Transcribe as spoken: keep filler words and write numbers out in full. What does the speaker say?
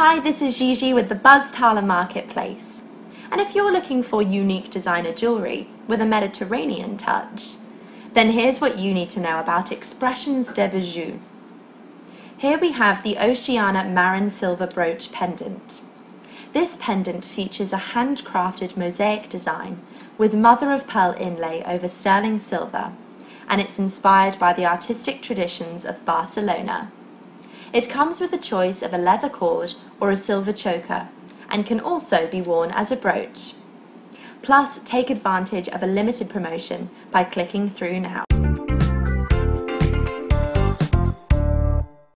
Hi, this is Gigi with the Buzztala Marketplace. And if you're looking for unique designer jewellery with a Mediterranean touch, then here's what you need to know about Expressions de Bejou. Here we have the Oceania Marron silver brooch pendant. This pendant features a handcrafted mosaic design with mother-of-pearl inlay over sterling silver, and it's inspired by the artistic traditions of Barcelona. It comes with a choice of a leather cord or a silver choker, and can also be worn as a brooch. Plus, take advantage of a limited promotion by clicking through now.